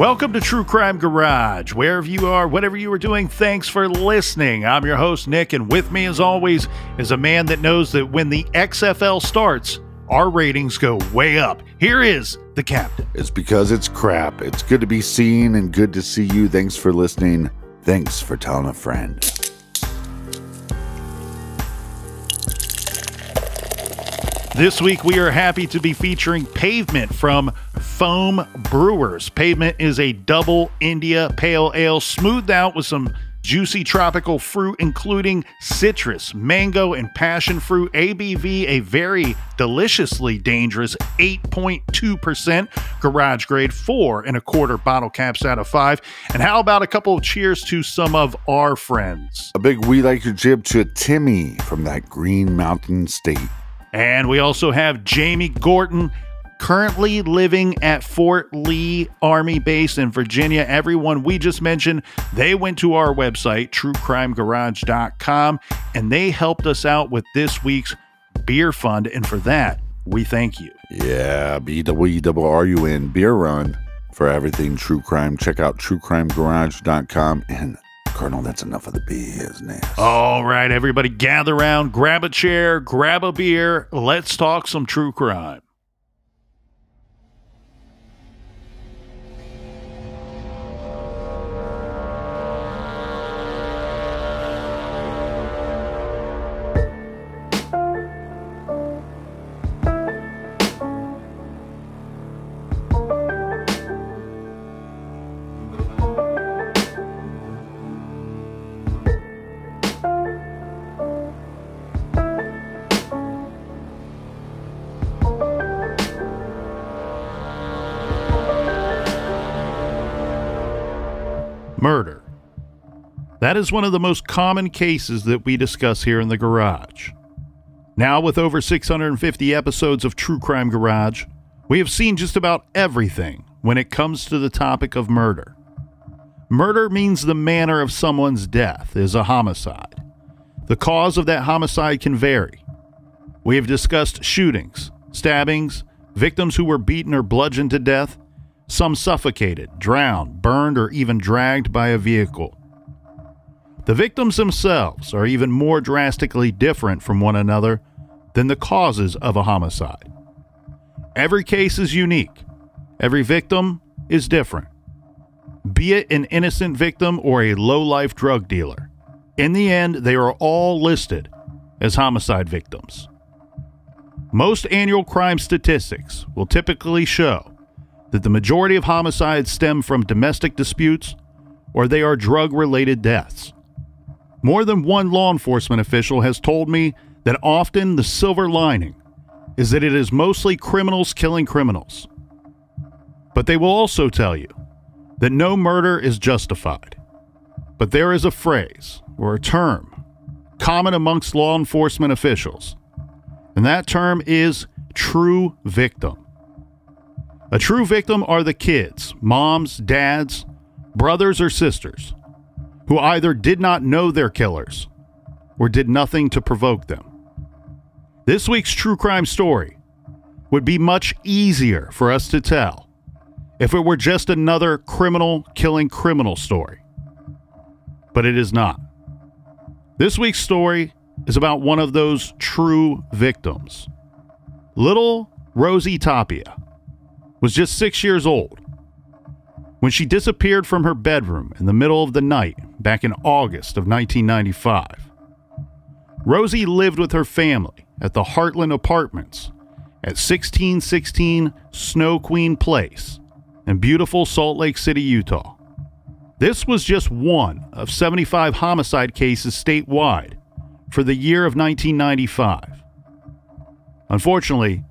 Welcome to True Crime Garage. Wherever you are, whatever you are doing, thanks for listening. I'm your host, Nick, and with me, as always, is a man that knows that when the XFL starts, our ratings go way up. Here is the captain. It's because it's crap. It's good to be seen and good to see you. Thanks for listening. Thanks for telling a friend. This week, we are happy to be featuring Pavement from Foam Brewers. Pavement is a double India pale ale smoothed out with some juicy tropical fruit, including citrus, mango, and passion fruit. ABV, a very deliciously dangerous 8.2%, garage grade 4.25 bottle caps out of 5. And how about a couple of cheers to some of our friends? A big we like your jib to Timmy from that Green Mountain State. And we also have Jamie Gorton, currently living at Fort Lee Army Base in Virginia. Everyone we just mentioned, they went to our website, truecrimegarage.com, and they helped us out with this week's beer fund. And for that, we thank you. Yeah, BWRUN, Beer Run, for everything true crime. Check out truecrimegarage.com. And Colonel, that's enough of the business. All right, everybody gather around, grab a chair, grab a beer. Let's talk some true crime. Murder. That is one of the most common cases that we discuss here in the garage. Now, with over 650 episodes of True Crime Garage, we have seen just about everything when it comes to the topic of murder. Murder means the manner of someone's death is a homicide. The cause of that homicide can vary. We have discussed shootings, stabbings, victims who were beaten or bludgeoned to death, some suffocated, drowned, burned, or even dragged by a vehicle. The victims themselves are even more drastically different from one another than the causes of a homicide. Every case is unique. Every victim is different. Be it an innocent victim or a low-life drug dealer, in the end, they are all listed as homicide victims. Most annual crime statistics will typically show that the majority of homicides stem from domestic disputes or they are drug-related deaths. More than one law enforcement official has told me that often the silver lining is that it is mostly criminals killing criminals. But they will also tell you that no murder is justified. But there is a phrase or a term common amongst law enforcement officials, and that term is true victim. A true victim are the kids, moms, dads, brothers, or sisters who either did not know their killers or did nothing to provoke them. This week's true crime story would be much easier for us to tell if it were just another criminal killing criminal story. But it is not. This week's story is about one of those true victims. Little Rosie Tapia was just 6 years old when she disappeared from her bedroom in the middle of the night back in August of 1995. Rosie lived with her family at the Heartland Apartments at 1616 Snow Queen Place in beautiful Salt Lake City, Utah. This was just one of 75 homicide cases statewide for the year of 1995. Unfortunately,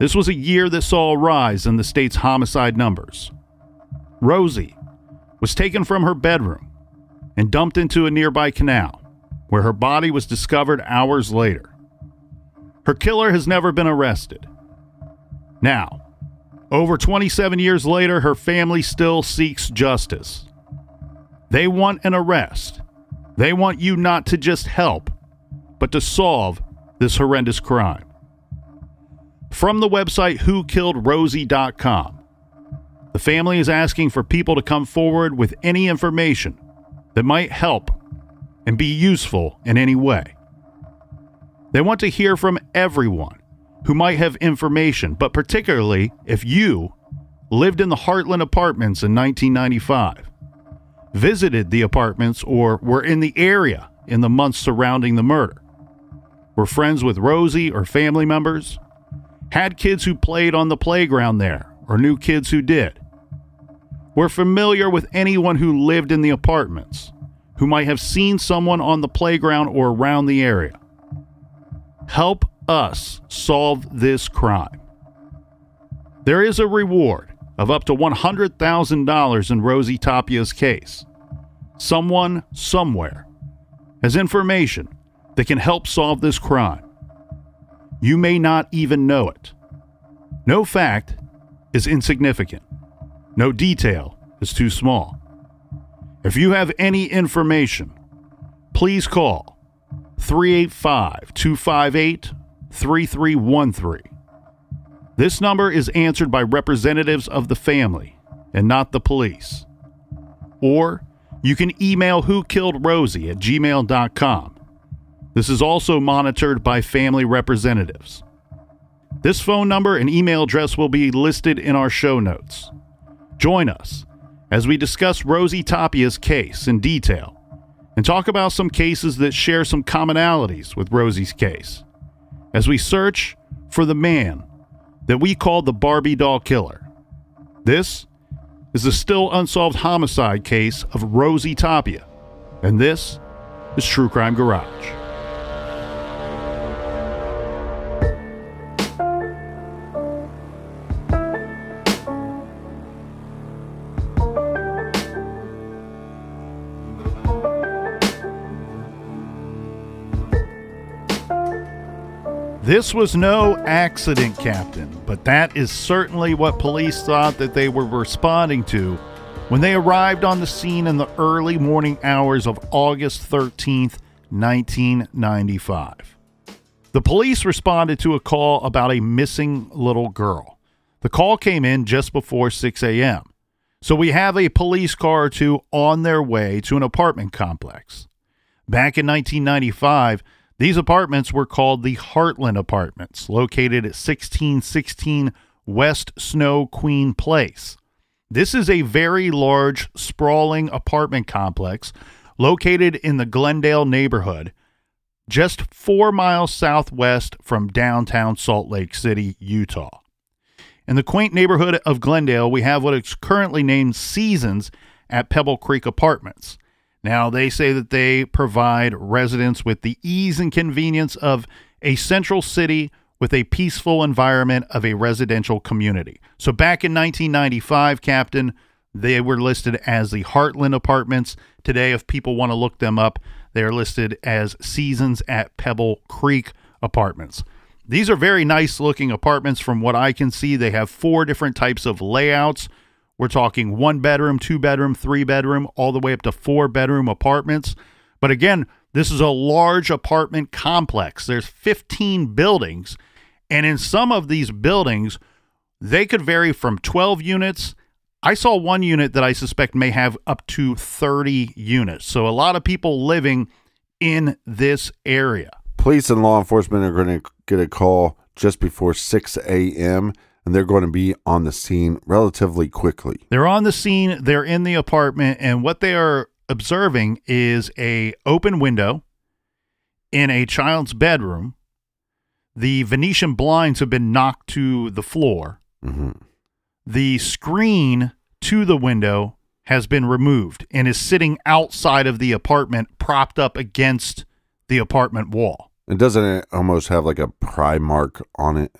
this was a year that saw a rise in the state's homicide numbers. Rosie was taken from her bedroom and dumped into a nearby canal, where her body was discovered hours later. Her killer has never been arrested. Now, over 27 years later, her family still seeks justice. They want an arrest. They want you not to just help, but to solve this horrendous crime. From the website whokilledrosie.com, The family is asking for people to come forward with any information that might help and be useful in any way. They want to hear from everyone who might have information, but particularly if you lived in the Heartland Apartments in 1995, visited the apartments, or were in the area in the months surrounding the murder, were friends with Rosie or family members, had kids who played on the playground there or knew kids who did, were familiar with anyone who lived in the apartments, who might have seen someone on the playground or around the area. Help us solve this crime. There is a reward of up to $100,000 in Rosie Tapia's case. Someone, somewhere, has information that can help solve this crime. You may not even know it. No fact is insignificant. No detail is too small. If you have any information, please call 385-258-3313. This number is answered by representatives of the family and not the police. Or you can email whokilledrosie@gmail.com. This is also monitored by family representatives. This phone number and email address will be listed in our show notes. Join us as we discuss Rosie Tapia's case in detail and talk about some cases that share some commonalities with Rosie's case, as we search for the man that we call the Barbie Doll Killer. This is the still unsolved homicide case of Rosie Tapia, and this is True Crime Garage. This was no accident, Captain, but that is certainly what police thought that they were responding to when they arrived on the scene in the early morning hours of August 13th, 1995. The police responded to a call about a missing little girl. The call came in just before 6 a.m., so we have a police car or two on their way to an apartment complex. Back in 1995, these apartments were called the Heartland Apartments, located at 1616 West Snow Queen Place. This is a very large, sprawling apartment complex located in the Glendale neighborhood, just 4 miles southwest from downtown Salt Lake City, Utah. In the quaint neighborhood of Glendale, we have what is currently named Seasons at Pebble Creek Apartments. Now, they say that they provide residents with the ease and convenience of a central city with a peaceful environment of a residential community. So back in 1995, Captain, they were listed as the Heartland Apartments. Today, if people want to look them up, they are listed as Seasons at Pebble Creek Apartments. These are very nice-looking apartments from what I can see. They have 4 different types of layouts. We're talking 1-bedroom, 2-bedroom, 3-bedroom, all the way up to 4-bedroom apartments. But again, this is a large apartment complex. There's 15 buildings, and in some of these buildings, they could vary from 12 units. I saw one unit that I suspect may have up to 30 units. So a lot of people living in this area. Police and law enforcement are going to get a call just before 6 a.m., and they're going to be on the scene relatively quickly. They're on the scene, they're in the apartment, and what they are observing is an open window in a child's bedroom. The Venetian blinds have been knocked to the floor. Mm-hmm. The screen to the window has been removed and is sitting outside of the apartment, propped up against the apartment wall. And doesn't it almost have like a pry mark on it?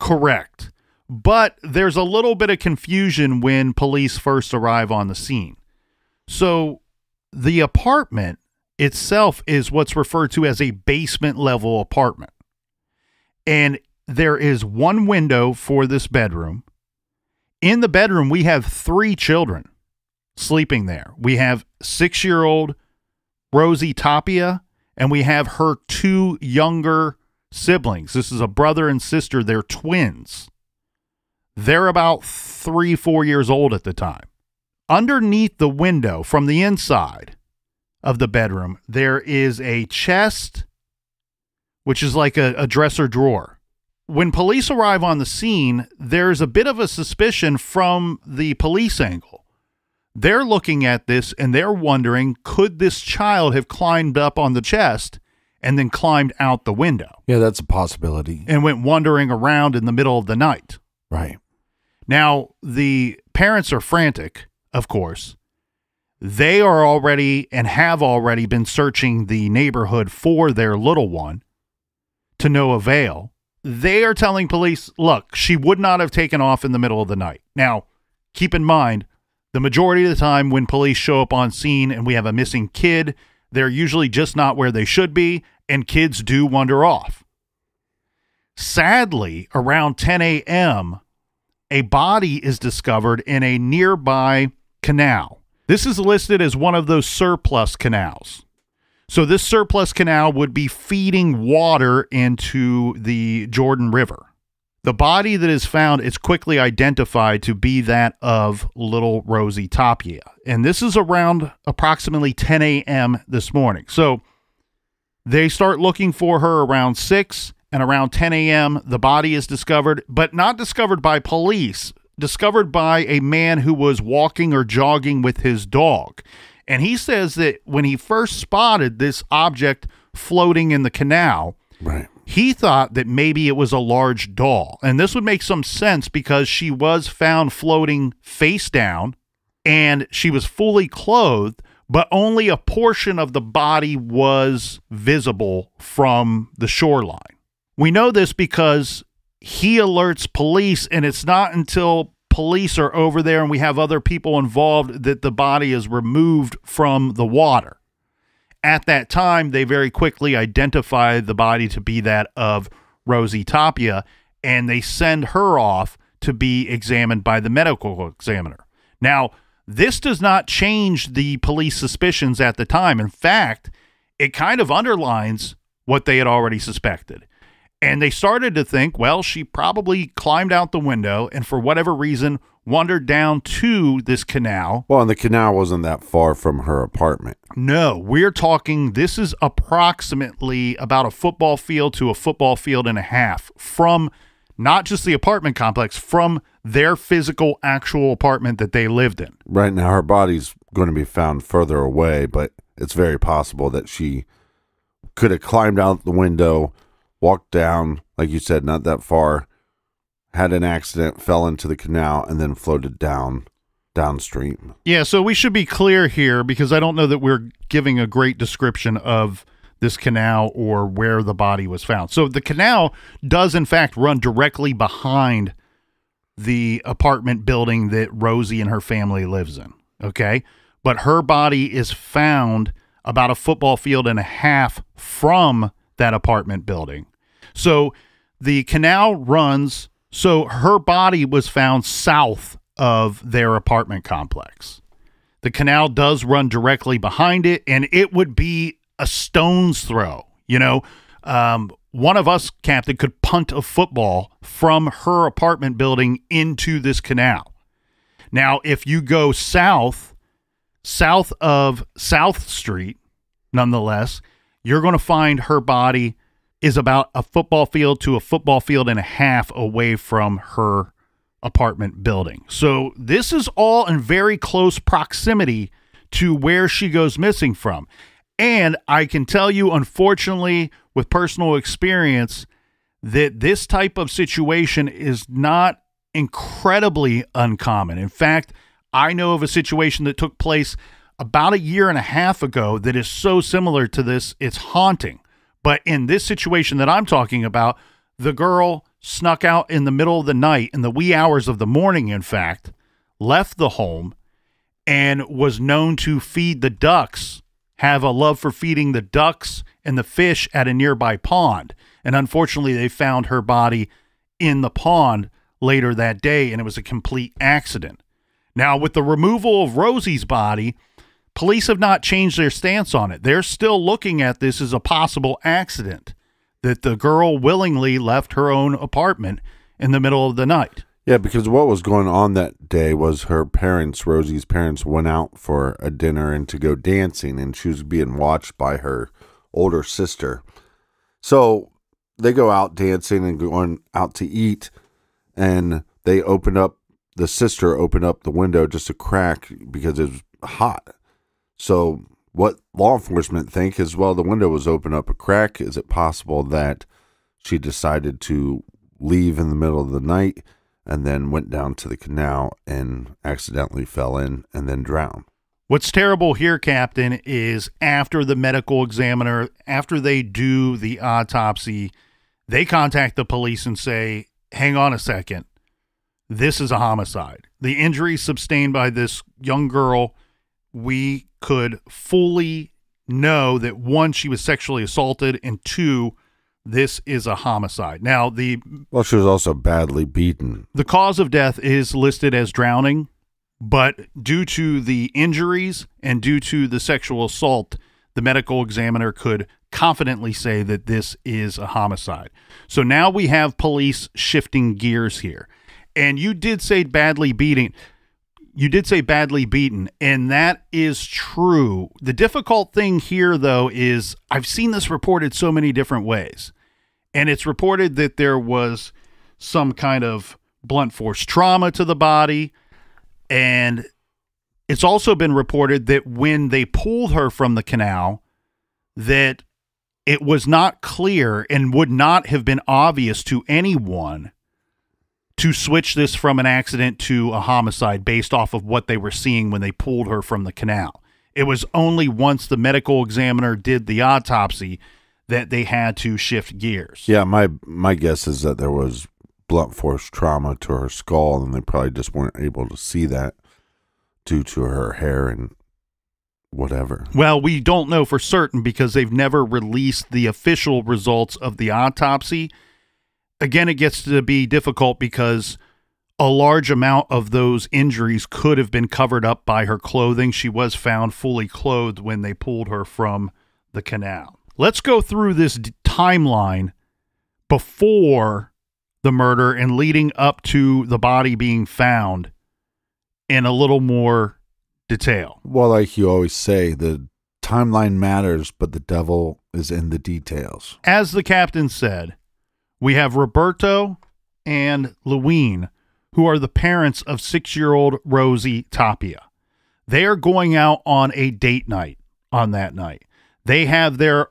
Correct. But there's a little bit of confusion when police first arrive on the scene. So the apartment itself is what's referred to as a basement level apartment. And there is one window for this bedroom. In the bedroom, we have 3 children sleeping there. We have 6-year-old Rosie Tapia, and we have her 2 younger siblings. This is a brother and sister. They're twins. They're about 3-4 years old at the time. Underneath the window from the inside of the bedroom, there is a chest, which is like a dresser drawer. When police arrive on the scene, there's a bit of a suspicion from the police angle. They're looking at this and they're wondering, could this child have climbed up on the chest and then climbed out the window? Yeah, that's a possibility. And went wandering around in the middle of the night. Right. Now, the parents are frantic, of course. They are already and have already been searching the neighborhood for their little one to no avail. They are telling police, look, she would not have taken off in the middle of the night. Now, keep in mind, the majority of the time when police show up on scene and we have a missing kid, they're usually just not where they should be, and kids do wander off. Sadly, around 10 a.m., a body is discovered in a nearby canal. This is listed as one of those surplus canals. So this surplus canal would be feeding water into the Jordan River. The body that is found is quickly identified to be that of little Rosie Tapia. And this is around approximately 10 a.m. this morning. So they start looking for her around 6. And around 10 a.m., the body is discovered, but not discovered by police, discovered by a man who was walking or jogging with his dog. And he says that when he first spotted this object floating in the canal, right, he thought that maybe it was a large doll. And this would make some sense because she was found floating face down and she was fully clothed, but only a portion of the body was visible from the shoreline. We know this because he alerts police, and it's not until police are over there and we have other people involved that the body is removed from the water. At that time, they very quickly identify the body to be that of Rosie Tapia, and they send her off to be examined by the medical examiner. Now, this does not change the police suspicions at the time. In fact, it kind of underlines what they had already suspected. And they started to think, well, she probably climbed out the window and for whatever reason wandered down to this canal. Well, and the canal wasn't that far from her apartment. No, we're talking, this is approximately about a football field to a football field and a half from not just the apartment complex, from their physical actual apartment that they lived in. Right now, her body's going to be found further away, but it's very possible that she could have climbed out the window, walked down, like you said, not that far, had an accident, fell into the canal, and then floated downstream. Yeah, so we should be clear here because I don't know that we're giving a great description of this canal or where the body was found. So the canal does, in fact, run directly behind the apartment building that Rosie and her family lives in, okay? But her body is found about a football field and a half from that apartment building. So the canal runs, so her body was found south of their apartment complex. The canal does run directly behind it, and it would be a stone's throw. You know, one of us, Captain, could punt a football from her apartment building into this canal. Now, if you go south of South Street, nonetheless, you're going to find her body is about a football field to a football field and a half away from her apartment building. So this is all in very close proximity to where she goes missing from. And I can tell you, unfortunately, with personal experience, that this type of situation is not incredibly uncommon. In fact, I know of a situation that took place about a year and a half ago that is so similar to this, it's haunting. But in this situation that I'm talking about, the girl snuck out in the middle of the night, in the wee hours of the morning, in fact, left the home and was known to feed the ducks, have a love for feeding the ducks and the fish at a nearby pond. And unfortunately, they found her body in the pond later that day, and it was a complete accident. Now, with the removal of Rosie's body, police have not changed their stance on it. They're still looking at this as a possible accident, that the girl willingly left her own apartment in the middle of the night. Yeah, because what was going on that day was her parents, Rosie's parents, went out for a dinner and to go dancing, and she was being watched by her older sister. So they go out dancing and going out to eat, and they opened up, the sister opened up the window just a crack because it was hot. So what law enforcement think is, well, the window was open up a crack. Is it possible that she decided to leave in the middle of the night and then went down to the canal and accidentally fell in and then drowned? What's terrible here, Captain, is after the medical examiner, after they do the autopsy, they contact the police and say, hang on a second, this is a homicide. The injuries sustained by this young girl, we could fully know that, one, she was sexually assaulted, and two, this is a homicide. Now, well, she was also badly beaten. The cause of death is listed as drowning, but due to the injuries and due to the sexual assault, the medical examiner could confidently say that this is a homicide. So now we have police shifting gears here. And you did say badly beaten. You did say badly beaten, and that is true. The difficult thing here, though, is I've seen this reported so many different ways. And it's reported that there was some kind of blunt force trauma to the body. And it's also been reported that when they pulled her from the canal, that it was not clear and would not have been obvious to anyone to switch this from an accident to a homicide based off of what they were seeing when they pulled her from the canal. It was only once the medical examiner did the autopsy that they had to shift gears. Yeah, my guess is that there was blunt force trauma to her skull, and they probably just weren't able to see that due to her hair and whatever. Well, we don't know for certain because they've never released the official results of the autopsy. Again, it gets to be difficult because a large amount of those injuries could have been covered up by her clothing. She was found fully clothed when they pulled her from the canal. Let's go through this timeline before the murder and leading up to the body being found in a little more detail. Well, like you always say, the timeline matters, but the devil is in the details. As the captain said, we have Roberto and Luene, who are the parents of 6-year-old Rosie Tapia. They are going out on a date night on that night. They have their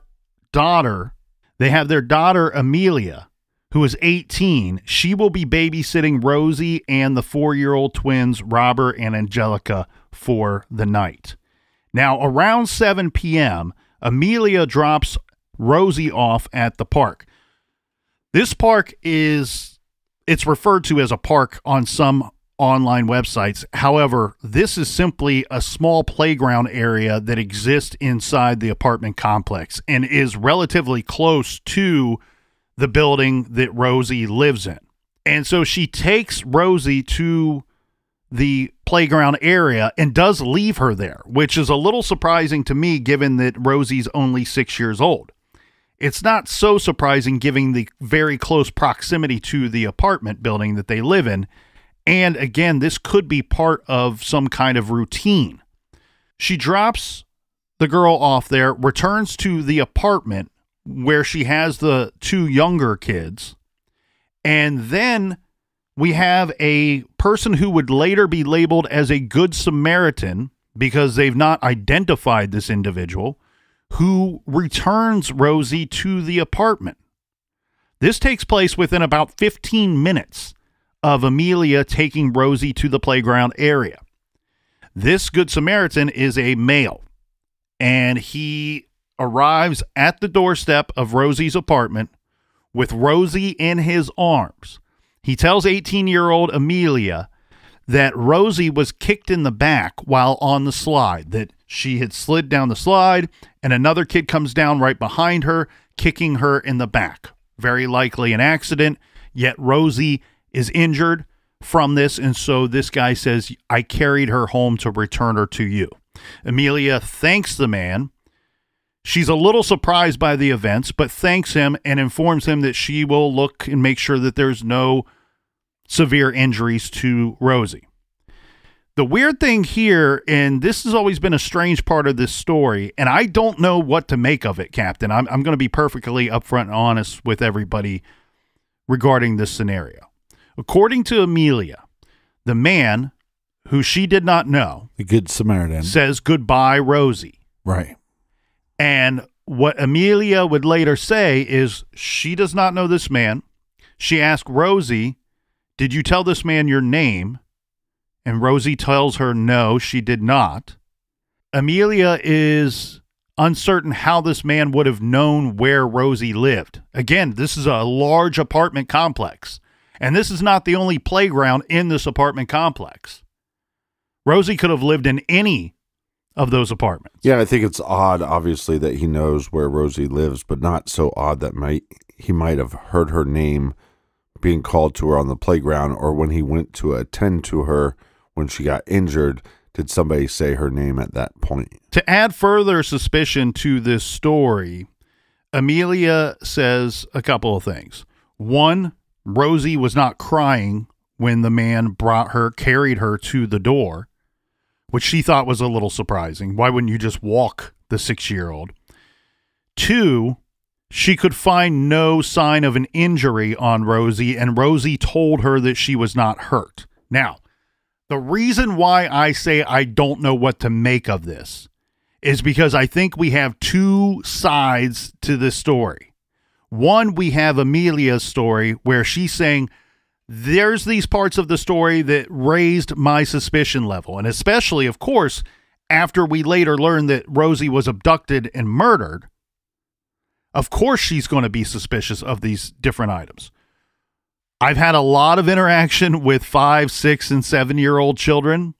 daughter, Amelia, who is 18. She will be babysitting Rosie and the 4-year-old twins, Robert and Angelica, for the night. Now, around 7 p.m., Amelia drops Rosie off at the park. This park it's referred to as a park on some online websites. However, this is simply a small playground area that exists inside the apartment complex and is relatively close to the building that Rosie lives in. And so she takes Rosie to the playground area and does leave her there, which is a little surprising to me given that Rosie's only 6 years old. It's not so surprising given the very close proximity to the apartment building that they live in. And again, this could be part of some kind of routine. She drops the girl off there, returns to the apartment where she has the two younger kids. And then we have a person who would later be labeled as a Good Samaritan because they've not identified this individual, who returns Rosie to the apartment. This takes place within about 15 minutes of Amelia taking Rosie to the playground area. This Good Samaritan is a male, and he arrives at the doorstep of Rosie's apartment with Rosie in his arms. He tells 18-year-old Amelia that Rosie was kicked in the back while on the slide, that she had slid down the slide, and another kid comes down right behind her, kicking her in the back. Very likely an accident, yet Rosie is injured from this, and so this guy says, I carried her home to return her to you. Amelia thanks the man. She's a little surprised by the events, but thanks him and informs him that she will look and make sure that there's no severe injuries to Rosie. The weird thing here, and this has always been a strange part of this story, and I don't know what to make of it, Captain. I'm going to be perfectly upfront and honest with everybody regarding this scenario. According to Amelia, the man, who she did not know, the Good Samaritan, says goodbye, Rosie. Right. And what Amelia would later say is she does not know this man. She asked Rosie, did you tell this man your name? And Rosie tells her, no, she did not. Amelia is uncertain how this man would have known where Rosie lived. Again, this is a large apartment complex, and this is not the only playground in this apartment complex. Rosie could have lived in any of those apartments. Yeah, I think it's odd, obviously, that he knows where Rosie lives, but not so odd that he might have heard her name being called to her on the playground, or when he went to attend to her when she got injured, did somebody say her name at that point? To add further suspicion to this story, Amelia says a couple of things. One, Rosie was not crying when the man carried her to the door, which she thought was a little surprising. Why wouldn't you just walk the 6-year-old? Two, she could find no sign of an injury on Rosie, and Rosie told her that she was not hurt. Now, the reason why I say I don't know what to make of this is because I think we have two sides to this story. One, we have Amelia's story where she's saying, there's these parts of the story that raised my suspicion level, and especially, of course, after we later learned that Rosie was abducted and murdered. Of course she's going to be suspicious of these different items. I've had a lot of interaction with 5, 6, and 7-year-old children,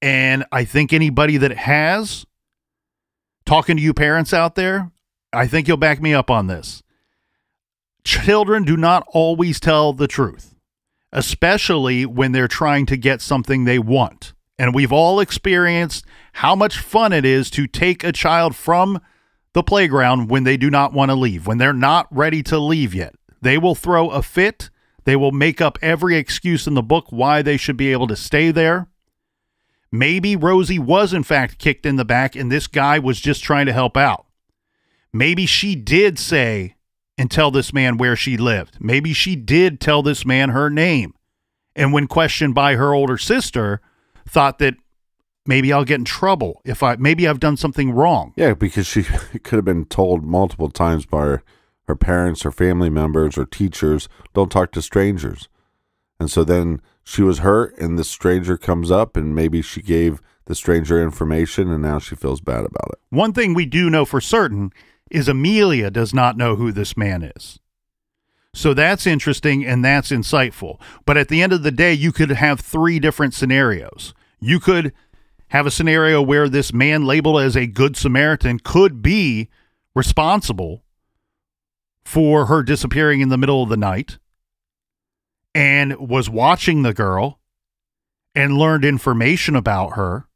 and I think anybody that has, talking to you parents out there, I think you'll back me up on this. Children do not always tell the truth, especially when they're trying to get something they want. And we've all experienced how much fun it is to take a child from the playground when they do not want to leave, when they're not ready to leave yet. They will throw a fit. They will make up every excuse in the book why they should be able to stay there. Maybe Rosie was in fact kicked in the back and this guy was just trying to help out. Maybe she did say and tell this man where she lived. Maybe she did tell this man her name, and when questioned by her older sister, thought that, maybe I'll get in trouble if maybe I've done something wrong. Yeah, because she could have been told multiple times by her parents or family members or teachers, don't talk to strangers. And so then she was hurt and the stranger comes up and maybe she gave the stranger information and now she feels bad about it. One thing we do know for certain is Amelia does not know who this man is. So that's interesting and that's insightful. But at the end of the day, you could have three different scenarios. You could have a scenario where this man labeled as a Good Samaritan could be responsible for her disappearing in the middle of the night and was watching the girl and learned information about her.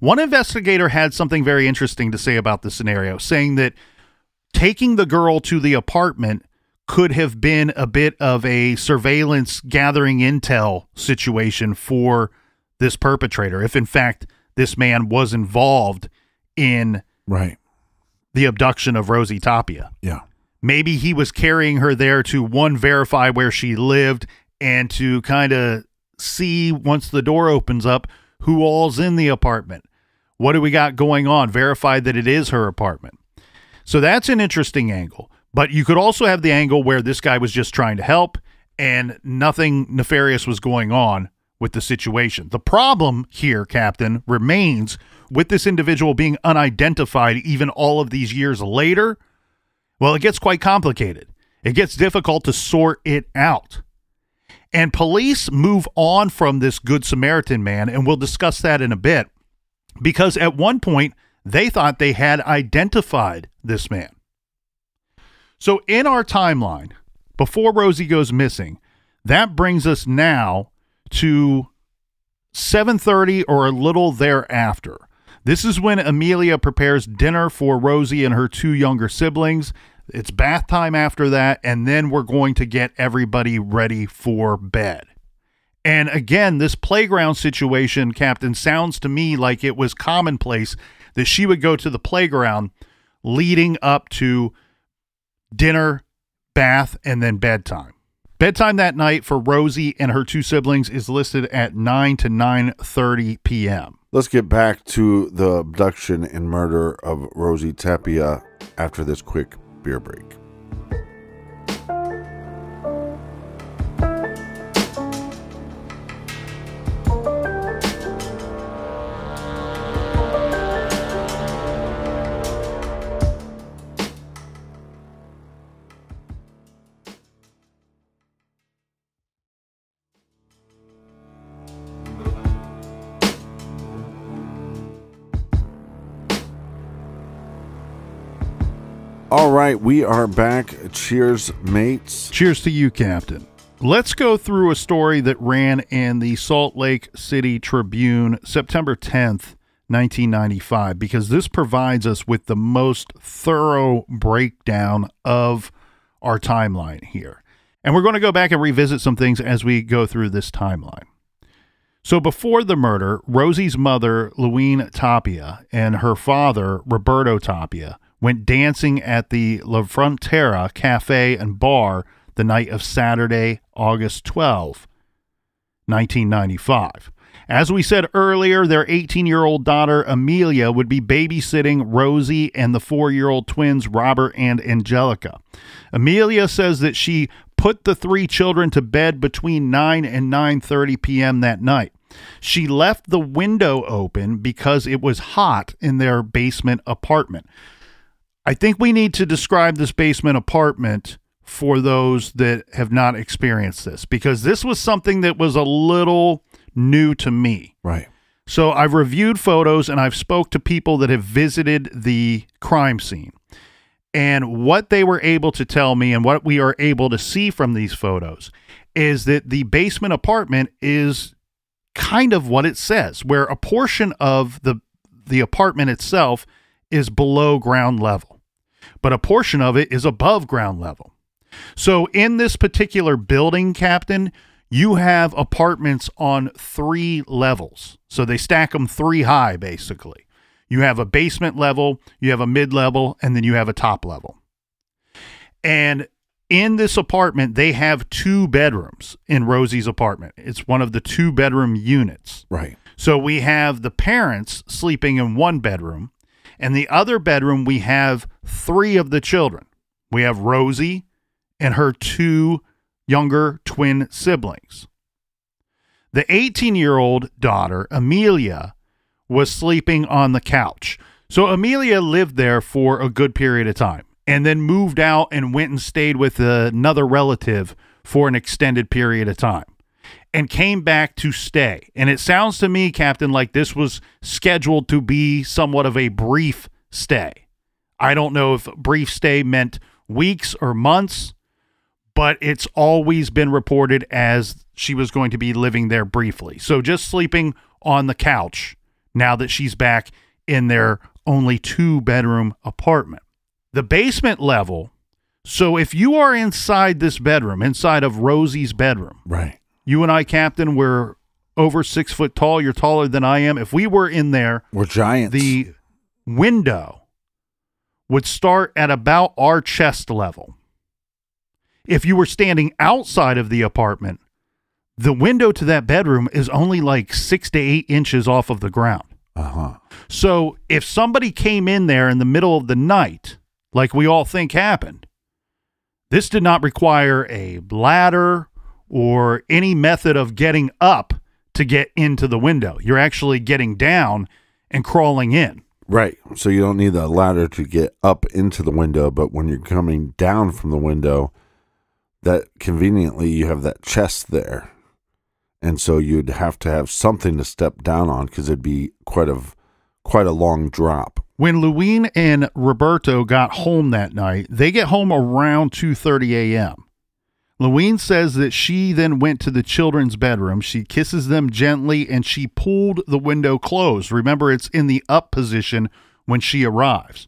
One investigator had something very interesting to say about this scenario, saying that taking the girl to the apartment could have been a bit of a surveillance gathering intel situation for this perpetrator, if in fact this man was involved in the abduction of Rosie Tapia. Yeah. Maybe he was carrying her there to, one, verify where she lived and to kind of see, once the door opens up, who all's in the apartment. What do we got going on? Verify that it is her apartment. So that's an interesting angle. But you could also have the angle where this guy was just trying to help and nothing nefarious was going on with the situation. The problem here, Captain, remains with this individual being unidentified even all of these years later. Well, it gets quite complicated. It gets difficult to sort it out. And police move on from this Good Samaritan man, and we'll discuss that in a bit, because at one point they thought they had identified this man. So in our timeline, before Rosie goes missing, that brings us now to 7:30 or a little thereafter. This is when Amelia prepares dinner for Rosie and her two younger siblings. It's bath time after that, and then we're going to get everybody ready for bed. And again, this playground situation, Captain, sounds to me like it was commonplace that she would go to the playground leading up to dinner, bath, and then bedtime. Bedtime that night for Rosie and her two siblings is listed at 9 to 9:30 p.m. Let's get back to the abduction and murder of Rosie Tapia after this quick beer break. All right, we are back. Cheers, mates. Cheers to you, Captain. Let's go through a story that ran in the Salt Lake City Tribune, September 10th, 1995, because this provides us with the most thorough breakdown of our timeline here. And we're going to go back and revisit some things as we go through this timeline. So before the murder, Rosie's mother, Luene Tapia, and her father, Roberto Tapia, went dancing at the La Frontera Café and Bar the night of Saturday, August 12, 1995. As we said earlier, their 18-year-old daughter, Amelia, would be babysitting Rosie and the 4-year-old twins, Robert and Angelica. Amelia says that she put the three children to bed between 9 and 9:30 p.m. that night. She left the window open because it was hot in their basement apartment. I think we need to describe this basement apartment for those that have not experienced this, because this was something that was a little new to me. Right. So I've reviewed photos and I've spoke to people that have visited the crime scene, and what they were able to tell me and what we are able to see from these photos is that the basement apartment is kind of what it says, where a portion of the apartment itself is below ground level, but a portion of it is above ground level. So in this particular building, Captain, you have apartments on 3 levels. So they stack them 3 high, basically. You have a basement level, you have a mid-level, and then you have a top level. And in this apartment, they have 2 bedrooms in Rosie's apartment. It's one of the 2-bedroom units. Right. So we have the parents sleeping in one bedroom, and the other bedroom, we have 3 of the children. We have Rosie and her 2 younger twin siblings. The 18-year-old daughter, Amelia, was sleeping on the couch. So Amelia lived there for a good period of time and then moved out and went and stayed with another relative for an extended period of time and came back to stay. And it sounds to me, Captain, like this was scheduled to be somewhat of a brief stay. I don't know if brief stay meant weeks or months, but it's always been reported as she was going to be living there briefly. So just sleeping on the couch now that she's back in their only 2-bedroom apartment. The basement level. So if you are inside this bedroom, inside of Rosie's bedroom. Right. You and I, Captain, we're over 6 foot tall. You're taller than I am. If we were in there, we're giants. The window would start at about our chest level. If you were standing outside of the apartment, the window to that bedroom is only like 6 to 8 inches off of the ground. Uh-huh. So if somebody came in there in the middle of the night, like we all think happened, this did not require a ladder or any method of getting up to get into the window. You're actually getting down and crawling in. Right. So you don't need a ladder to get up into the window, but when you're coming down from the window, that conveniently you have that chest there. And so you'd have to have something to step down on because it'd be quite a long drop. When Luene and Roberto got home that night, they get home around 2:30 a.m. Luene says that she then went to the children's bedroom. She kisses them gently, and she pulled the window closed. Remember, it's in the up position when she arrives.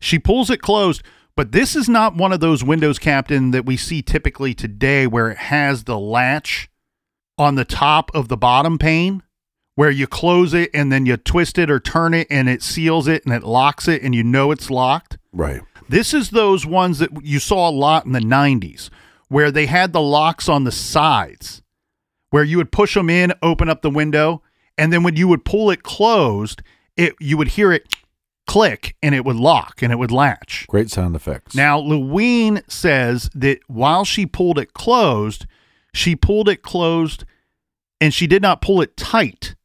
She pulls it closed, but this is not one of those windows, Captain, that we see typically today where it has the latch on the top of the bottom pane where you close it and then you twist it or turn it and it seals it and it locks it and you know it's locked. Right. This is those ones that you saw a lot in the 90s where they had the locks on the sides where you would push them in, open up the window, and then when you would pull it closed, you would hear it click and it would lock and it would latch. Great sound effects. Now, Luene says that while she pulled it closed, and she did not pull it tight.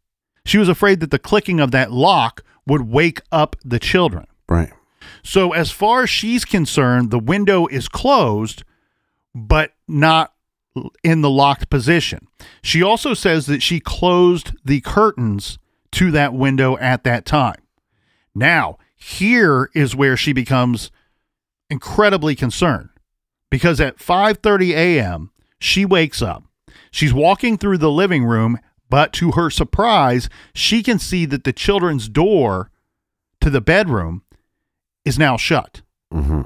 She was afraid that the clicking of that lock would wake up the children. Right. So as far as she's concerned, the window is closed, but not in the locked position. She also says that she closed the curtains to that window at that time. Now, here is where she becomes incredibly concerned, because at 5:30 a.m., she wakes up. She's walking through the living room, but to her surprise, she can see that the children's door to the bedroom is now shut. Mm-hmm.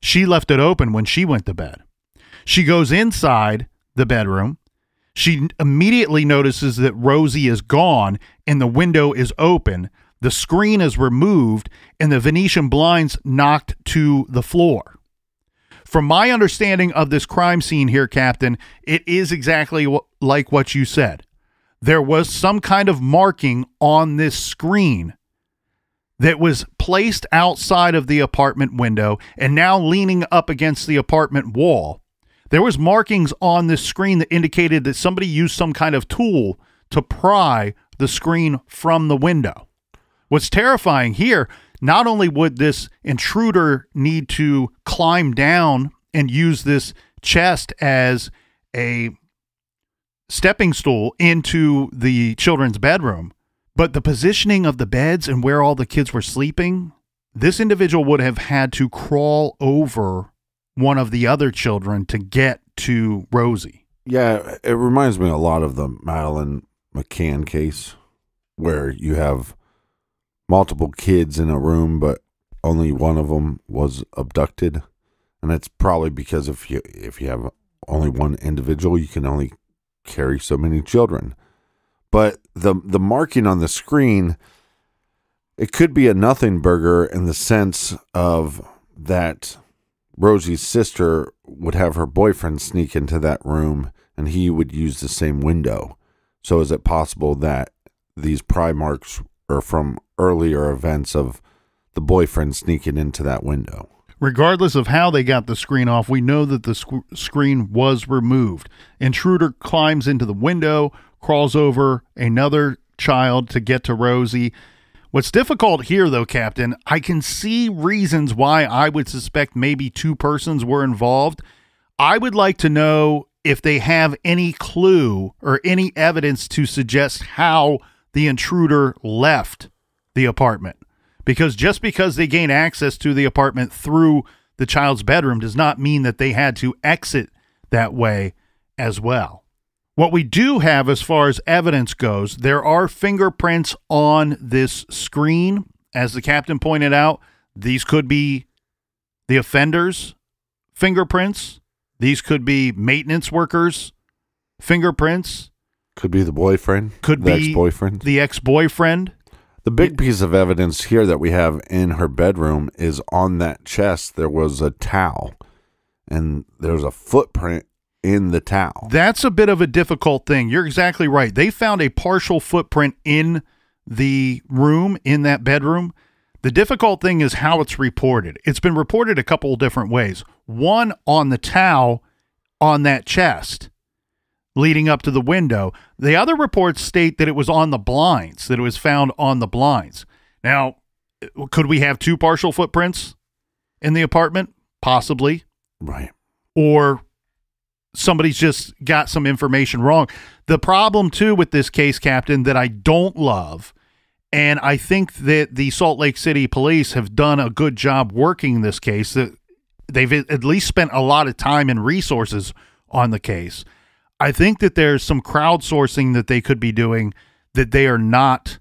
She left it open when she went to bed. She goes inside the bedroom. She immediately notices that Rosie is gone and the window is open. The screen is removed and the Venetian blinds knocked to the floor. From my understanding of this crime scene here, Captain, it is exactly like what you said. There was some kind of marking on this screen that was placed outside of the apartment window and now leaning up against the apartment wall. There was markings on this screen that indicated that somebody used some kind of tool to pry the screen from the window. What's terrifying here, not only would this intruder need to climb down and use this chest as a stepping stool into the children's bedroom, but the positioning of the beds and where all the kids were sleeping, this individual would have had to crawl over one of the other children to get to Rosie. Yeah, it reminds me a lot of the Madeline McCann case, where you have multiple kids in a room, but only one of them was abducted. And that's probably because if you have only one individual, you can only carry so many children. But the marking on the screen, it could be a nothing burger in the sense of that Rosie's sister would have her boyfriend sneak into that room and he would use the same window. So is it possible that these pry marks are from earlier events of the boyfriend sneaking into that window? Regardless of how they got the screen off, we know that the screen was removed. Intruder climbs into the window, crawls over another child to get to Rosie. What's difficult here, though, Captain, I can see reasons why I would suspect maybe two persons were involved. I would like to know if they have any clue or any evidence to suggest how the intruder left the apartment. Because just because they gained access to the apartment through the child's bedroom does not mean that they had to exit that way as well. What we do have as far as evidence goes, there are fingerprints on this screen. As the captain pointed out, these could be the offender's fingerprints. These could be maintenance workers' fingerprints. Could be the boyfriend. Could be the ex-boyfriend. The big piece of evidence here that we have in her bedroom is on that chest there was a towel, and there's a footprint in the towel. That's a bit of a difficult thing. You're exactly right. They found a partial footprint in the room, in that bedroom. The difficult thing is how it's reported. It's been reported a couple of different ways. One, on the towel on that chest leading up to the window. The other reports state that it was on the blinds, that it was found on the blinds. Now, could we have two partial footprints in the apartment? Possibly. Right. Or somebody's just got some information wrong. The problem, too, with this case, Captain, that I don't love, and I think that the Salt Lake City police have done a good job working this case, that they've at least spent a lot of time and resources on the case. I think that there's some crowdsourcing that they could be doing that they are not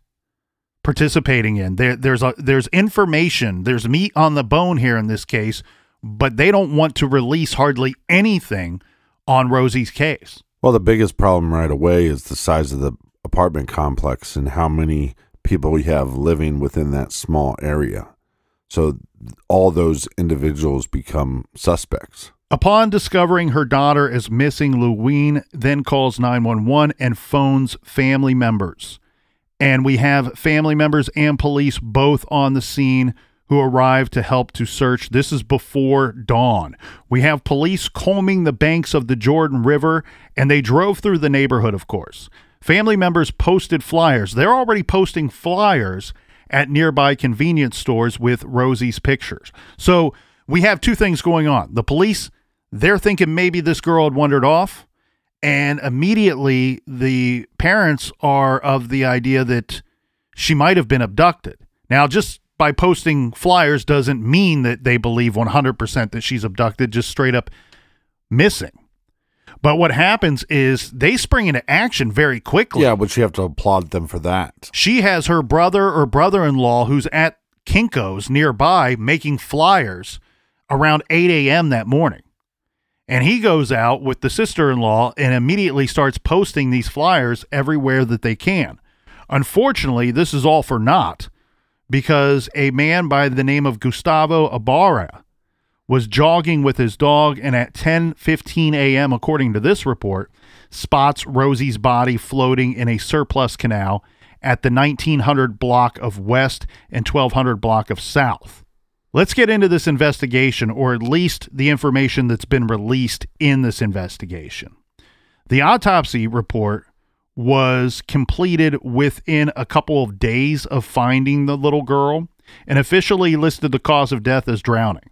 participating in. There's information, there's meat on the bone here in this case, but they don't want to release hardly anything on Rosie's case. Well, the biggest problem right away is the size of the apartment complex and how many people we have living within that small area. So all those individuals become suspects. Upon discovering her daughter is missing, Luene then calls 911 and phones family members. And we have family members and police both on the scene who arrived to help to search. This is before dawn. We have police combing the banks of the Jordan River, and they drove through the neighborhood, of course. Family members posted flyers. They're already posting flyers at nearby convenience stores with Rosie's pictures. So we have two things going on. The police, they're thinking maybe this girl had wandered off. And immediately the parents are of the idea that she might have been abducted. Now, just by posting flyers doesn't mean that they believe 100% that she's abducted, just straight up missing. But what happens is they spring into action very quickly. Yeah, but you have to applaud them for that. She has her brother or brother-in-law who's at Kinko's nearby making flyers around 8 a.m. that morning. And he goes out with the sister-in-law and immediately starts posting these flyers everywhere that they can. Unfortunately, this is all for naught because a man by the name of Gustavo Ibarra was jogging with his dog and at 10:15 a.m., according to this report, spots Rosie's body floating in a surplus canal at the 1900 block of West and 1200 block of South. Let's get into this investigation, or at least the information that's been released in this investigation. The autopsy report was completed within a couple of days of finding the little girl and officially listed the cause of death as drowning.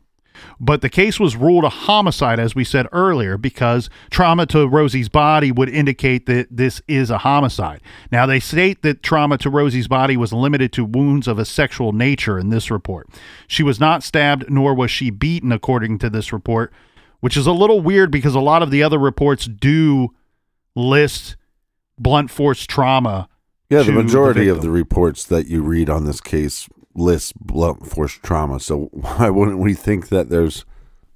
But the case was ruled a homicide, as we said earlier, because trauma to Rosie's body would indicate that this is a homicide. Now, they state that trauma to Rosie's body was limited to wounds of a sexual nature in this report. She was not stabbed, nor was she beaten, according to this report, which is a little weird because a lot of the other reports do list blunt force trauma. Yeah, the majority of the reports that you read on this case lists blunt force trauma, so why wouldn't we think that there's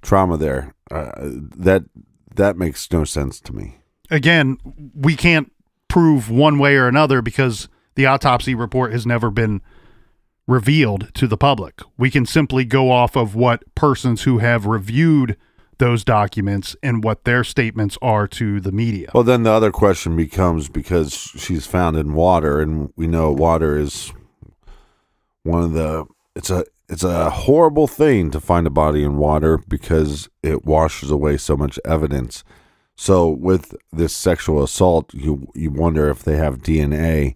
trauma there? That makes no sense to me. Again, we can't prove one way or another because the autopsy report has never been revealed to the public. We can simply go off of what persons who have reviewed those documents and what their statements are to the media. Well, then the other question becomes, because she's found in water, and we know water is one of the, it's a horrible thing to find a body in water because it washes away so much evidence. So with this sexual assault, you wonder if they have DNA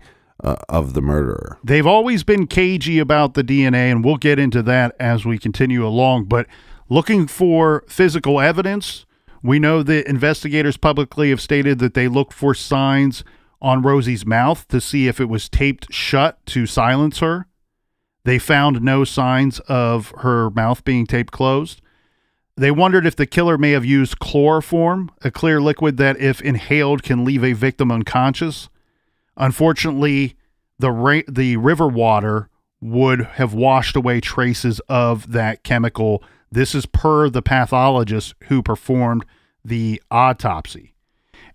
of the murderer. They've always been cagey about the DNA, and we'll get into that as we continue along. But looking for physical evidence, we know that investigators publicly have stated that they looked for signs on Rosie's mouth to see if it was taped shut to silence her. They found no signs of her mouth being taped closed. They wondered if the killer may have used chloroform, a clear liquid that, if inhaled, can leave a victim unconscious. Unfortunately, the river water would have washed away traces of that chemical. This is per the pathologist who performed the autopsy.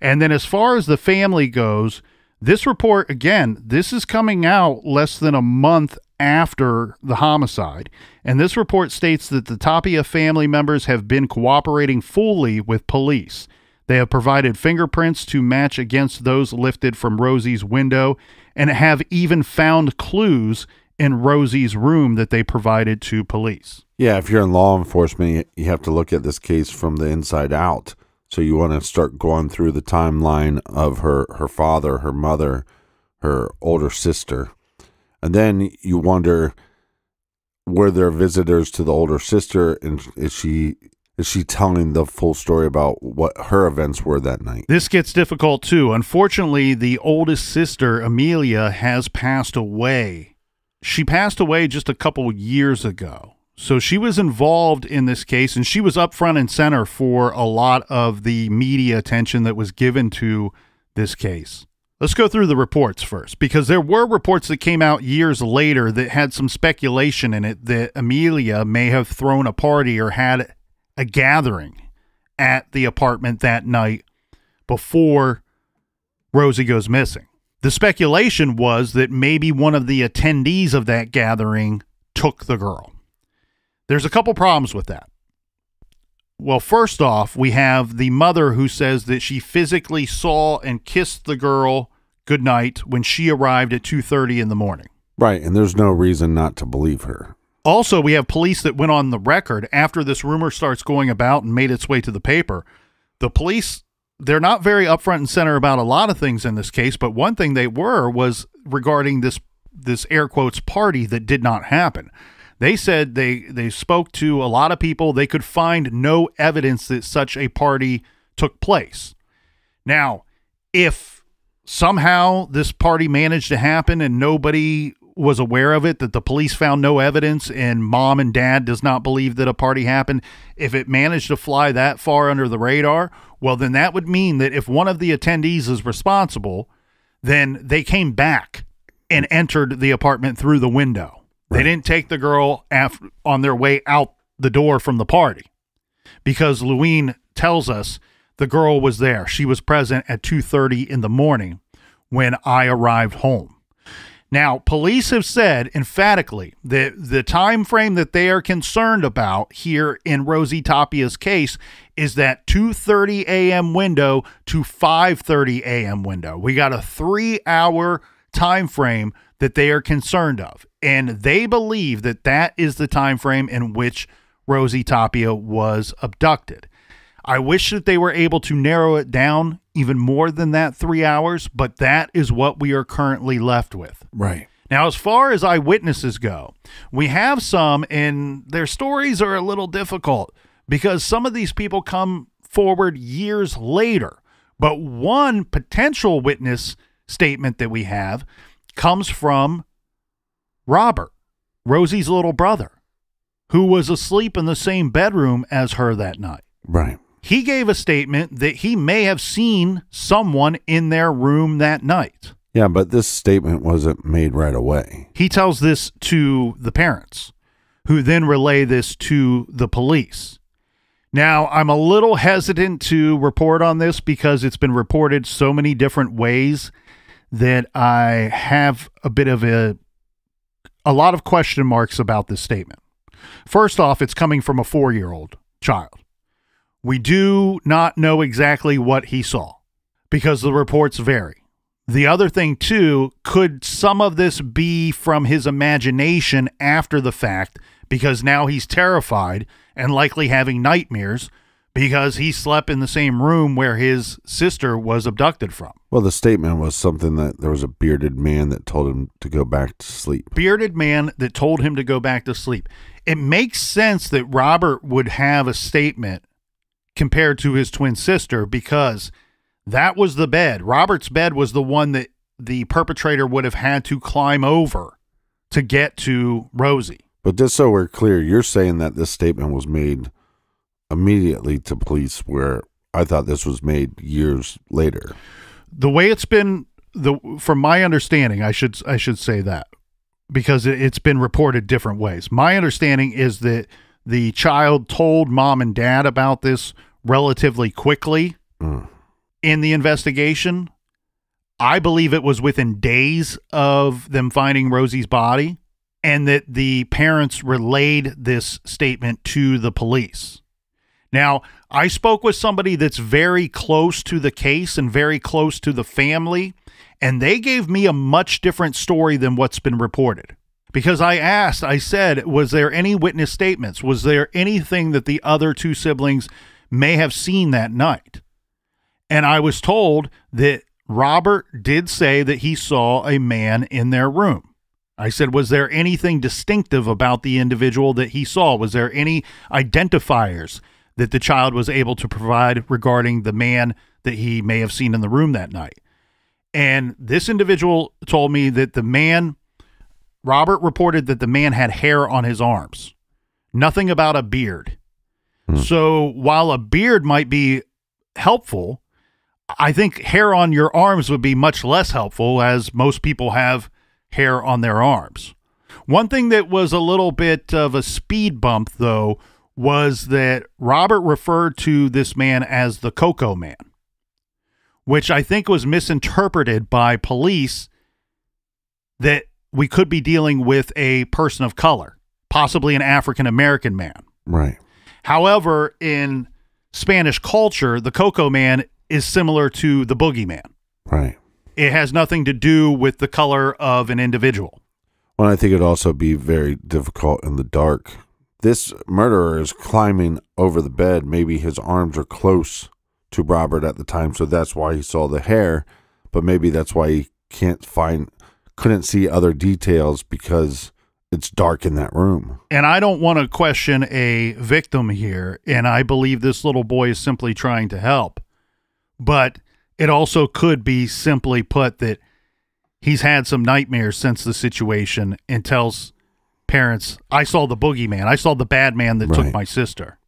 And then as far as the family goes, this report, again, this is coming out less than a month after the homicide, and this report states that the Tapia family members have been cooperating fully with police. They have provided fingerprints to match against those lifted from Rosie's window and have even found clues in Rosie's room that they provided to police. Yeah, if you're in law enforcement, you have to look at this case from the inside out. So you want to start going through the timeline of her father, her mother, her older sister. And then you wonder, were there visitors to the older sister, and is she telling the full story about what her events were that night? This gets difficult, too. Unfortunately, the oldest sister, Amelia, has passed away. She passed away just a couple years ago. So she was involved in this case, and she was up front and center for a lot of the media attention that was given to this case. Let's go through the reports first, because there were reports that came out years later that had some speculation in it that Amelia may have thrown a party or had a gathering at the apartment that night before Rosie goes missing. The speculation was that maybe one of the attendees of that gathering took the girl. There's a couple problems with that. Well, first off, we have the mother who says that she physically saw and kissed the girl goodnight when she arrived at 2:30 in the morning. Right, and there's no reason not to believe her. Also, we have police that went on the record after this rumor starts going about and made its way to the paper. The police, they're not very upfront and center about a lot of things in this case, but one thing they were was regarding this air quotes party that did not happen. They said they spoke to a lot of people. They could find no evidence that such a party took place. Now, if somehow this party managed to happen and nobody was aware of it, that the police found no evidence and mom and dad does not believe that a party happened, if it managed to fly that far under the radar, well, then that would mean that if one of the attendees is responsible, then they came back and entered the apartment through the window. Right. They didn't take the girl on their way out the door from the party, because Luene tells us the girl was there. She was present at 2:30 in the morning when I arrived home. Now, police have said emphatically that the time frame that they are concerned about here in Rosie Tapia's case is that 2:30 a.m. window to 5:30 a.m. window. We got a 3-hour time frame that they are concerned of, and they believe that that is the time frame in which Rosie Tapia was abducted. I wish that they were able to narrow it down even more than that 3 hours, but that is what we are currently left with. Right. Now, as far as eyewitnesses go, we have some, and their stories are a little difficult because some of these people come forward years later, but one potential witness statement that we have comes from Robert, Rosie's little brother, who was asleep in the same bedroom as her that night. Right. He gave a statement that he may have seen someone in their room that night. Yeah, but this statement wasn't made right away. He tells this to the parents, who then relay this to the police. Now, I'm a little hesitant to report on this because it's been reported so many different ways that I have a bit of a lot of question marks about this statement. First off, it's coming from a 4-year-old child. We do not know exactly what he saw because the reports vary. The other thing too, could some of this be from his imagination after the fact, because now he's terrified and likely having nightmares because he slept in the same room where his sister was abducted from. Well, the statement was something that there was a bearded man that told him to go back to sleep. Bearded man that told him to go back to sleep. It makes sense that Robert would have a statement compared to his twin sister because that was the bed. Robert's bed was the one that the perpetrator would have had to climb over to get to Rosie. But just so we're clear, you're saying that this statement was made immediately to police, where I thought this was made years later. The way it's been, from my understanding, I should say that because it's been reported different ways. My understanding is that the child told mom and dad about this relatively quickly in the investigation. I believe it was within days of them finding Rosie's body, and that the parents relayed this statement to the police. Now, I spoke with somebody that's very close to the case and very close to the family, and they gave me a much different story than what's been reported. Because I asked, I said, was there any witness statements? Was there anything that the other two siblings may have seen that night? And I was told that Robert did say that he saw a man in their room. I said, was there anything distinctive about the individual that he saw? Was there any identifiers that the child was able to provide regarding the man that he may have seen in the room that night? And this individual told me that the man, Robert reported that the man had hair on his arms, nothing about a beard. So while a beard might be helpful, I think hair on your arms would be much less helpful, as most people have hair on their arms. One thing that was a little bit of a speed bump, though, was that Robert referred to this man as the Cocoa Man, which I think was misinterpreted by police that we could be dealing with a person of color, possibly an African-American man. Right. However, in Spanish culture, the Coco Man is similar to the boogeyman. Right. It has nothing to do with the color of an individual. Well, I think it'd also be very difficult in the dark. This murderer is climbing over the bed. Maybe his arms are close to Robert at the time, so that's why he saw the hair, but maybe that's why he couldn't see other details because it's dark in that room. And I don't want to question a victim here, and I believe this little boy is simply trying to help. But it also could be simply put that he's had some nightmares since the situation and tells parents, I saw the boogeyman. I saw the bad man that took my sister.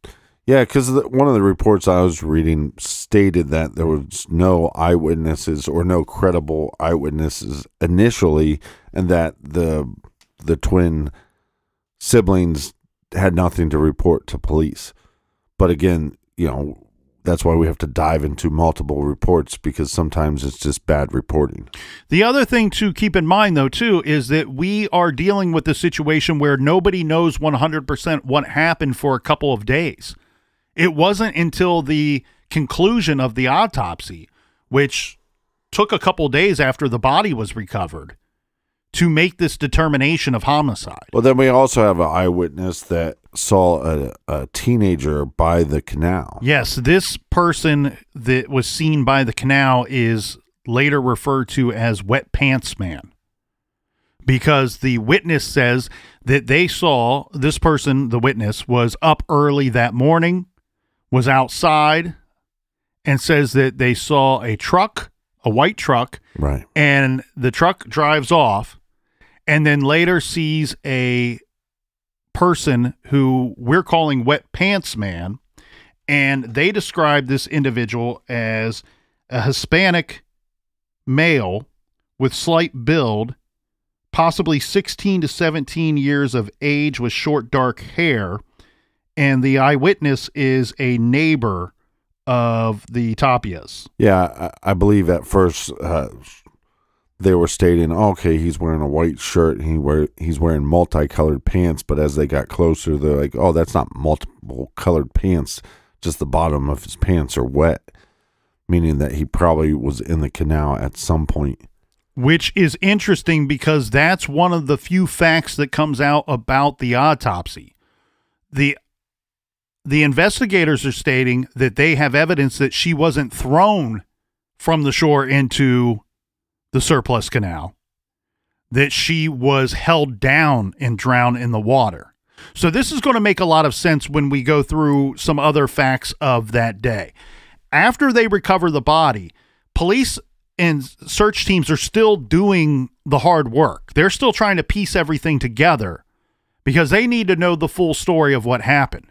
Yeah, because one of the reports I was reading stated that there was no eyewitnesses or no credible eyewitnesses initially, and that the twin siblings had nothing to report to police. But again, you know, that's why we have to dive into multiple reports, because sometimes it's just bad reporting. The other thing to keep in mind, though, too, is that we are dealing with a situation where nobody knows 100% what happened for a couple of days. It wasn't until the conclusion of the autopsy, which took a couple of days after the body was recovered, to make this determination of homicide. Well, then we also have an eyewitness that saw a teenager by the canal. Yes, this person that was seen by the canal is later referred to as Wet Pants Man, because the witness says that they saw this person, the witness, was up early that morning, was outside, and says that they saw a truck, a white truck, right, and the truck drives off, and then later sees a person who we're calling Wet Pants Man, and they describe this individual as a Hispanic male with slight build, possibly 16 to 17 years of age, with short dark hair, and the eyewitness is a neighbor of the Tapias. Yeah, I believe at first they were stating, okay, he's wearing a white shirt, he's wearing multicolored pants, but as they got closer, they're like, oh, that's not multiple colored pants, just the bottom of his pants are wet, meaning that he probably was in the canal at some point. Which is interesting, because that's one of the few facts that comes out about the autopsy. The investigators are stating that they have evidence that she wasn't thrown from the shore into the surplus canal, that she was held down and drowned in the water. So this is going to make a lot of sense when we go through some other facts of that day. After they recover the body, police and search teams are still doing the hard work. They're still trying to piece everything together because they need to know the full story of what happened.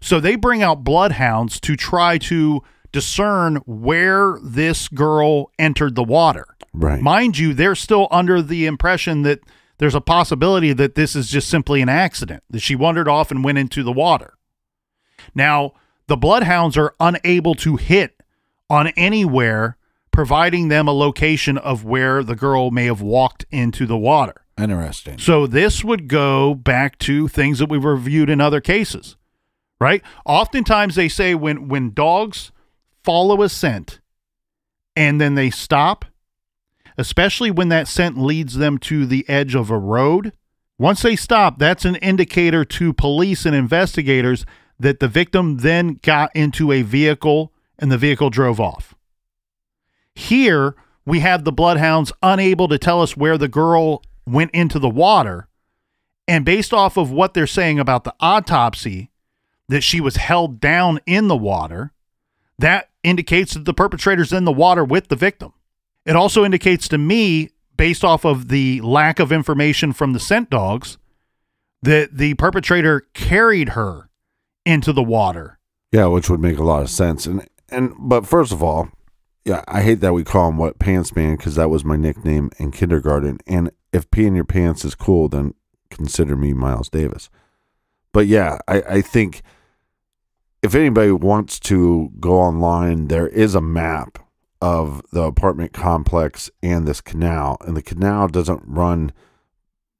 So they bring out bloodhounds to try to discern where this girl entered the water. Right. Mind you, they're still under the impression that there's a possibility that this is just simply an accident, that she wandered off and went into the water. Now, the bloodhounds are unable to hit on anywhere, providing them a location of where the girl may have walked into the water. Interesting. So this would go back to things that we've reviewed in other cases. Right? Oftentimes they say when dogs follow a scent and then they stop, especially when that scent leads them to the edge of a road, once they stop, that's an indicator to police and investigators that the victim then got into a vehicle and the vehicle drove off. Here, we have the bloodhounds unable to tell us where the girl went into the water, and based off of what they're saying about the autopsy, that she was held down in the water, that indicates that the perpetrator's in the water with the victim. It also indicates to me, based off of the lack of information from the scent dogs, that the perpetrator carried her into the water. Yeah, which would make a lot of sense. But first of all, yeah, I hate that we call him Wet Pants Man, because that was my nickname in kindergarten. And if peeing your pants is cool, then consider me Miles Davis. But yeah, I think if anybody wants to go online, there is a map of the apartment complex and this canal. And the canal doesn't run,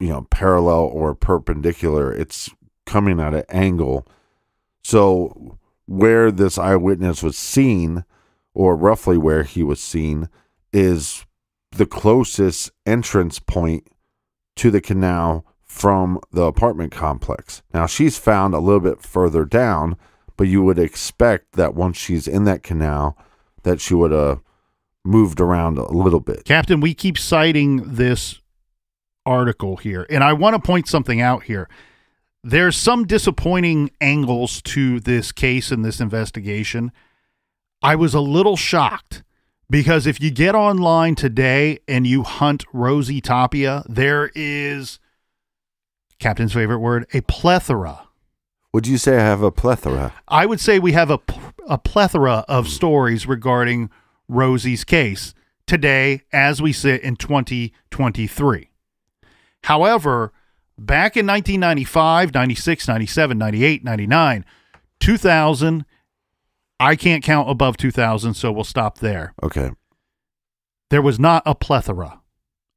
you know, parallel or perpendicular. It's coming at an angle. So where this eyewitness was seen, or roughly where he was seen, is the closest entrance point to the canal from the apartment complex. Now, she's found a little bit further down, but you would expect that once she's in that canal that she would have moved around a little bit. Captain, we keep citing this article here, and I want to point something out here. There's some disappointing angles to this case and this investigation. I was a little shocked because if you get online today and you hunt Rosie Tapia, there is, Captain's favorite word, a plethora. Would you say I have a plethora? I would say we have a plethora of stories regarding Rosie's case today as we sit in 2023. However, back in 1995, 96, 97, 98, 99, 2000, I can't count above 2000, so we'll stop there. Okay. There was not a plethora.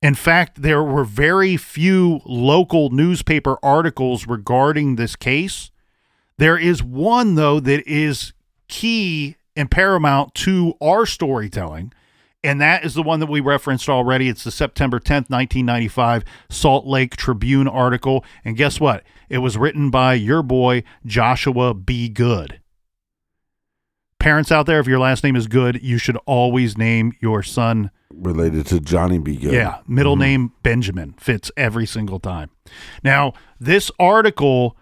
In fact, there were very few local newspaper articles regarding this case. There is one, though, that is key and paramount to our storytelling, and that is the one that we referenced already. It's the September 10th, 1995 Salt Lake Tribune article. And guess what? It was written by your boy, Joshua B. Good. Parents out there, if your last name is Good, you should always name your son related to Johnny B. Good. Yeah, middle name Benjamin fits every single time. Now, this article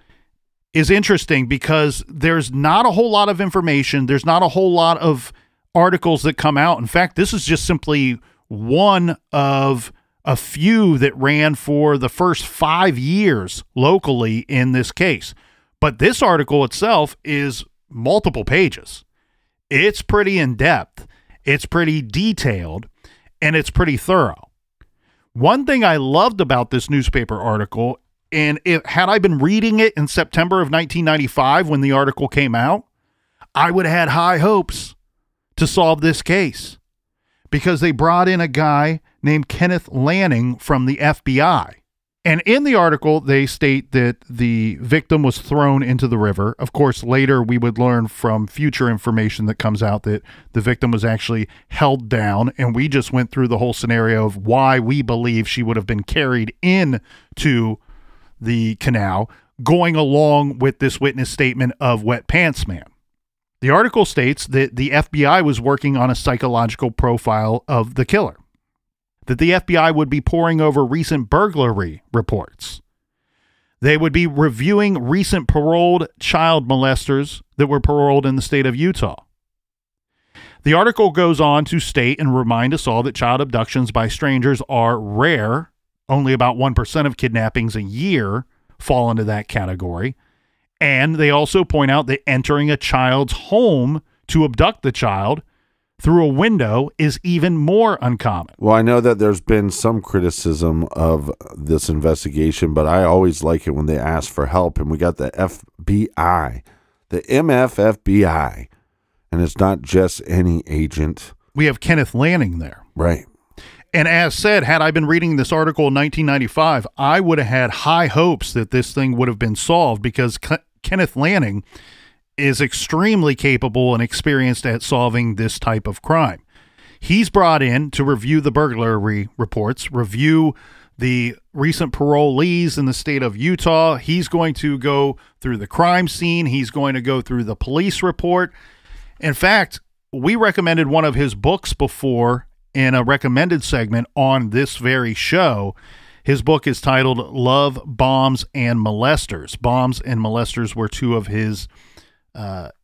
is interesting because there's not a whole lot of information. There's not a whole lot of articles that come out. In fact, this is just simply one of a few that ran for the first 5 years locally in this case. But this article itself is multiple pages. It's pretty in-depth, it's pretty detailed, and it's pretty thorough. One thing I loved about this newspaper article, and had I been reading it in September of 1995 when the article came out, I would have had high hopes to solve this case because they brought in a guy named Kenneth Lanning from the FBI. And in the article, they state that the victim was thrown into the river. Of course, later we would learn from future information that comes out that the victim was actually held down. And we just went through the whole scenario of why we believe she would have been carried into the canal, going along with this witness statement of Wet Pants Man. The article states that the FBI was working on a psychological profile of the killer, that the FBI would be poring over recent burglary reports. They would be reviewing recent paroled child molesters that were paroled in the state of Utah. The article goes on to state and remind us all that child abductions by strangers are rare. Only about 1% of kidnappings a year fall into that category. And they also point out that entering a child's home to abduct the child through a window is even more uncommon. Well, I know that there's been some criticism of this investigation, but I always like it when they ask for help, and we got the FBI, the MFFBI, and it's not just any agent. We have Kenneth Lanning there. Right. And as said, had I been reading this article in 1995, I would have had high hopes that this thing would have been solved because Kenneth Lanning is extremely capable and experienced at solving this type of crime. He's brought in to review the burglary reports, review the recent parolees in the state of Utah. He's going to go through the crime scene. He's going to go through the police report. In fact, we recommended one of his books before in a recommended segment on this very show. His book is titled Love, Bombs, and Molesters. Bombs and molesters were two of his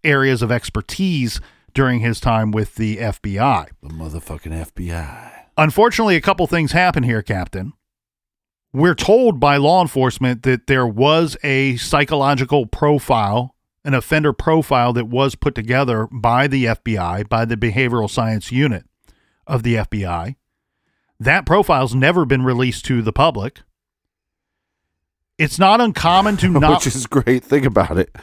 areas of expertise during his time with the FBI. The motherfucking FBI. Unfortunately, a couple things happen here, Captain. We're told by law enforcement that there was a psychological profile, an offender profile that was put together by the FBI, by the Behavioral Science Unit of the FBI. That profile's never been released to the public. It's not uncommon to not... Which is great. Think about it.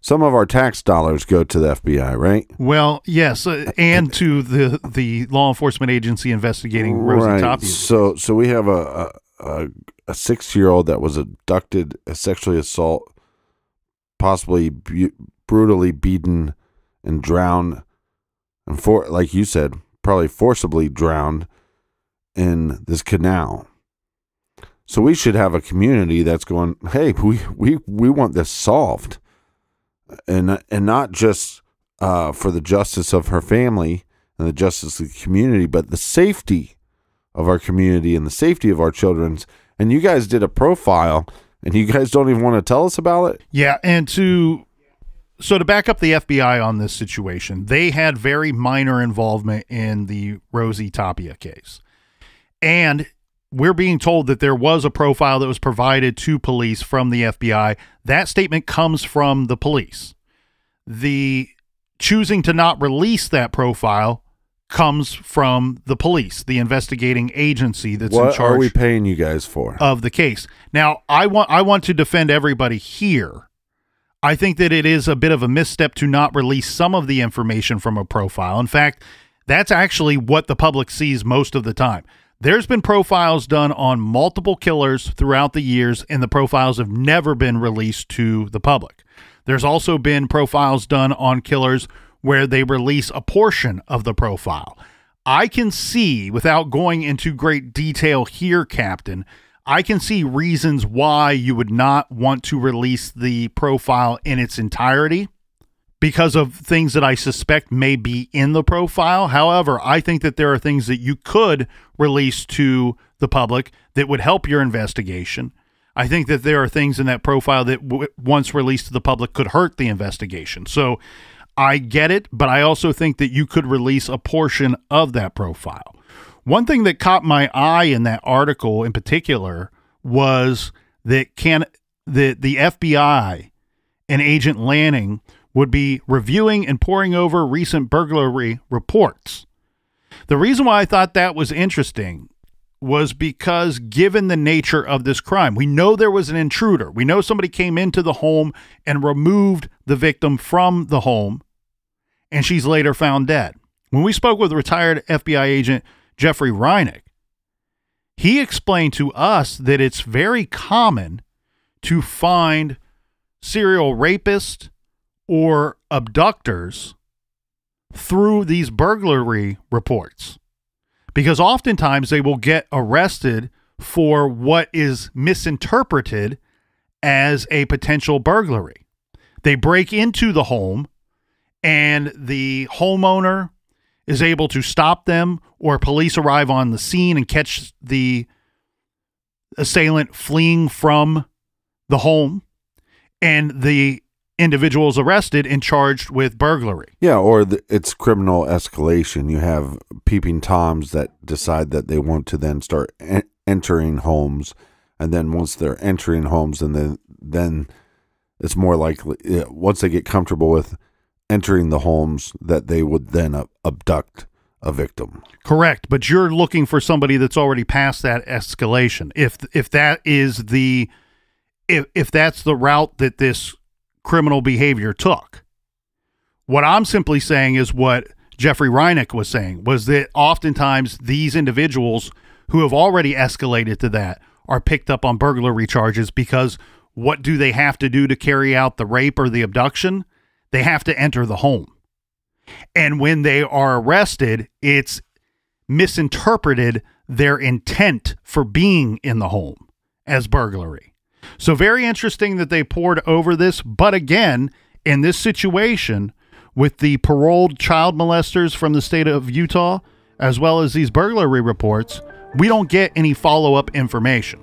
some of our tax dollars go to the FBI, right? Well, yes, and to the law enforcement agency investigating Rosie Tapia. So we have a 6-year-old that was abducted, sexually assaulted, possibly brutally beaten and drowned, and like you said, probably forcibly drowned in this canal. So we should have a community that's going, hey, we want this solved, and not just for the justice of her family and the justice of the community, but the safety of our community and the safety of our children's. And you guys did a profile, and you guys don't even want to tell us about it. Yeah, and so to back up the FBI on this situation, they had very minor involvement in the Rosie Tapia case, and we're being told that there was a profile that was provided to police from the FBI. That statement comes from the police. The choosing to not release that profile comes from the police, the investigating agency that's in charge. What are we paying you guys for? Of the case. Now, I want to defend everybody here. I think that it is a bit of a misstep to not release some of the information from a profile. In fact, that's actually what the public sees most of the time. There's been profiles done on multiple killers throughout the years, and the profiles have never been released to the public. There's also been profiles done on killers where they release a portion of the profile. I can see, without going into great detail here, Captain, I can see reasons why you would not want to release the profile in its entirety, because of things that I suspect may be in the profile. However, I think that there are things that you could release to the public that would help your investigation. I think that there are things in that profile that once released to the public could hurt the investigation. So I get it, but I also think that you could release a portion of that profile. One thing that caught my eye in that article in particular was that the FBI and Agent Lanning would be reviewing and poring over recent burglary reports. The reason why I thought that was interesting was because, given the nature of this crime, we know there was an intruder. We know somebody came into the home and removed the victim from the home, and she's later found dead. When we spoke with retired FBI agent Jeffrey Reinick, he explained to us that it's very common to find serial rapists or abductors through these burglary reports, because oftentimes they will get arrested for what is misinterpreted as a potential burglary. They break into the home, and the homeowner is able to stop them, or police arrive on the scene and catch the assailant fleeing from the home, and the individuals arrested and charged with burglary. Yeah, or it's criminal escalation. You have peeping toms that decide that they want to then start entering homes, and then once they're entering homes, and then it's more likely, once they get comfortable with entering the homes, that they would then abduct a victim. Correct, but you're looking for somebody that's already past that escalation. If that is the if that's the route that this criminal behavior took. What I'm simply saying is what Jeffrey Reinick was saying, was that oftentimes these individuals who have already escalated to that are picked up on burglary charges, because what do they have to do to carry out the rape or the abduction? They have to enter the home. And when they are arrested, it's misinterpreted their intent for being in the home as burglary. So very interesting that they poured over this. But again, in this situation with the paroled child molesters from the state of Utah, as well as these burglary reports, we don't get any follow-up information.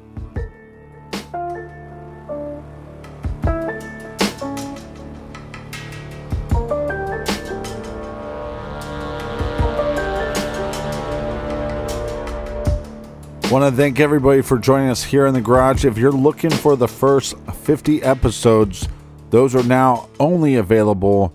Want to thank everybody for joining us here in the garage. If you're looking for the first 50 episodes, those are now only available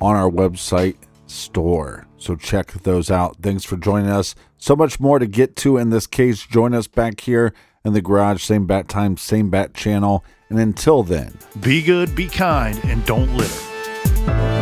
on our website store, so check those out. Thanks for joining us. So much more to get to in this case. Join us back here in the garage, same bat time, same bat channel, And until then, be good, be kind, and don't litter.